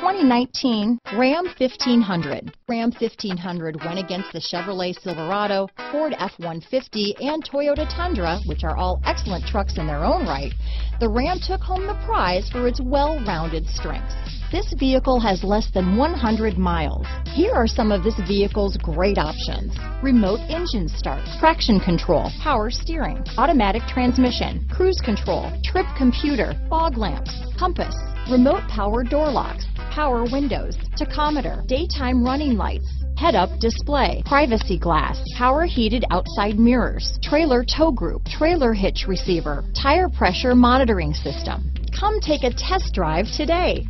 2019 Ram 1500. Ram 1500 went against the Chevrolet Silverado, Ford F-150, and Toyota Tundra, which are all excellent trucks in their own right. The Ram took home the prize for its well-rounded strengths. This vehicle has less than 100 miles. Here are some of this vehicle's great options: remote engine start, traction control, power steering, automatic transmission, cruise control, trip computer, fog lamps, compass, remote power door locks, power windows, tachometer, daytime running lights, head-up display, privacy glass, power heated outside mirrors, trailer tow group, trailer hitch receiver, tire pressure monitoring system. Come take a test drive today.